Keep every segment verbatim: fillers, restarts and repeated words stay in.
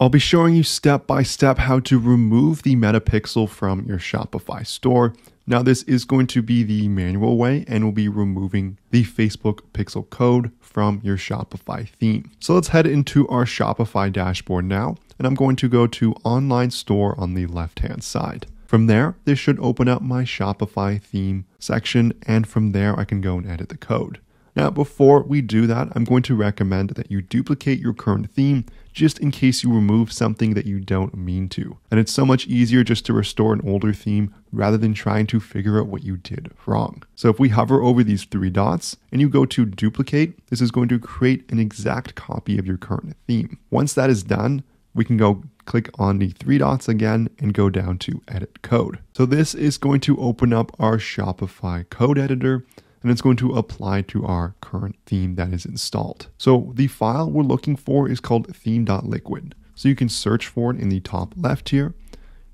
I'll be showing you step by step how to remove the Meta Pixel from your Shopify store. Now this is going to be the manual way, and we'll be removing the Facebook Pixel code from your Shopify theme. So let's head into our Shopify dashboard now, and I'm going to go to online store on the left-hand side. From there, this should open up my Shopify theme section, and from there I can go and edit the code. Now, before we do that, I'm going to recommend that you duplicate your current theme just in case you remove something that you don't mean to. And it's so much easier just to restore an older theme rather than trying to figure out what you did wrong. So if we hover over these three dots and you go to duplicate, this is going to create an exact copy of your current theme. Once that is done, we can go click on the three dots again and go down to edit code. So this is going to open up our Shopify code editor, and it's going to apply to our current theme that is installed. So the file we're looking for is called theme.liquid. So you can search for it in the top left here,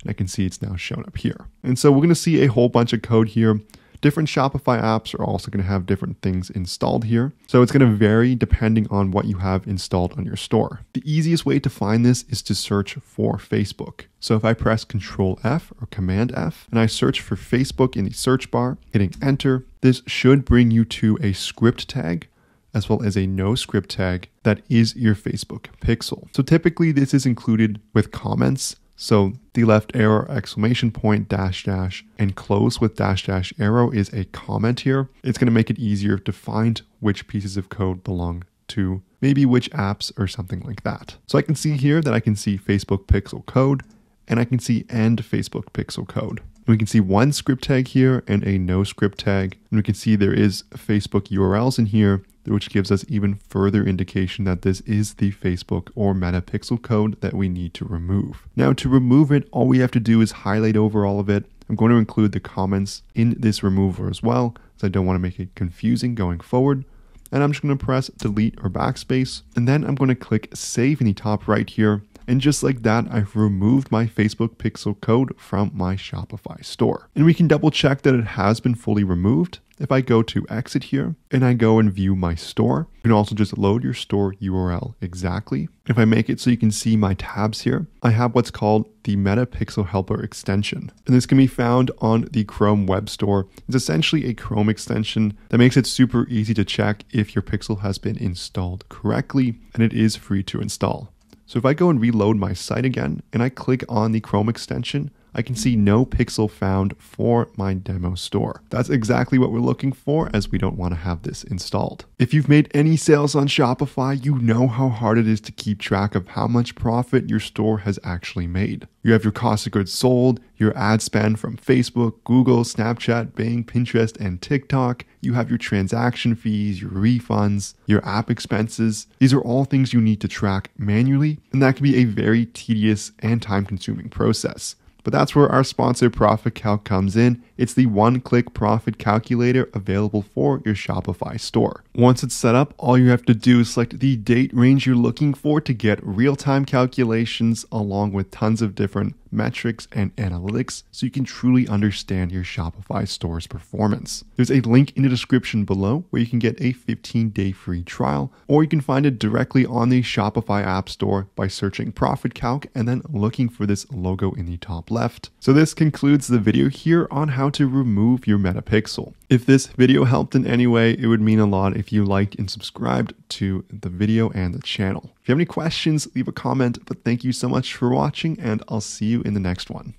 and I can see it's now shown up here. And so we're going to see a whole bunch of code here. Different Shopify apps are also going to have different things installed here. So it's going to vary depending on what you have installed on your store. The easiest way to find this is to search for Facebook. So if I press Control F or Command F and I search for Facebook in the search bar, hitting enter, this should bring you to a script tag as well as a no script tag that is your Facebook pixel. So typically this is included with comments. So the left arrow, exclamation point, dash, dash, and close with dash, dash, arrow is a comment here. It's going to make it easier to find which pieces of code belong to maybe which apps or something like that. So I can see here that I can see Facebook Pixel code, and I can see end Facebook Pixel code. And we can see one script tag here and a no script tag. And we can see there is Facebook U R Ls in here, which gives us even further indication that this is the Facebook or Meta Pixel code that we need to remove. Now to remove it, all we have to do is highlight over all of it. I'm going to include the comments in this remover as well, as I don't want to make it confusing going forward. And I'm just going to press delete or backspace, and then I'm going to click save in the top right here. And just like that, I've removed my Facebook Pixel code from my Shopify store. And we can double check that it has been fully removed. If I go to exit here and I go and view my store, you can also just load your store U R L exactly. If I make it so you can see my tabs here, I have what's called the Meta Pixel Helper extension. And this can be found on the Chrome Web Store. It's essentially a Chrome extension that makes it super easy to check if your pixel has been installed correctly, and it is free to install. So if I go and reload my site again and I click on the Chrome extension, I can see no pixel found for my demo store. That's exactly what we're looking for, as we don't want to have this installed. If you've made any sales on Shopify, you know how hard it is to keep track of how much profit your store has actually made. You have your cost of goods sold, your ad spend from Facebook, Google, Snapchat, Bing, Pinterest, and TikTok. You have your transaction fees, your refunds, your app expenses. These are all things you need to track manually, and that can be a very tedious and time-consuming process. But that's where our sponsor ProfitCalc comes in. It's the one-click profit calculator available for your Shopify store. Once it's set up, all you have to do is select the date range you're looking for to get real-time calculations along with tons of different metrics and analytics, so you can truly understand your Shopify store's performance. There's a link in the description below where you can get a fifteen day free trial, or you can find it directly on the Shopify App Store by searching ProfitCalc and then looking for this logo in the top left. So this concludes the video here on how to remove your Meta Pixel. If this video helped in any way, it would mean a lot if you liked and subscribed to the video and the channel. If you have any questions, leave a comment, but thank you so much for watching, and I'll see you in the next one.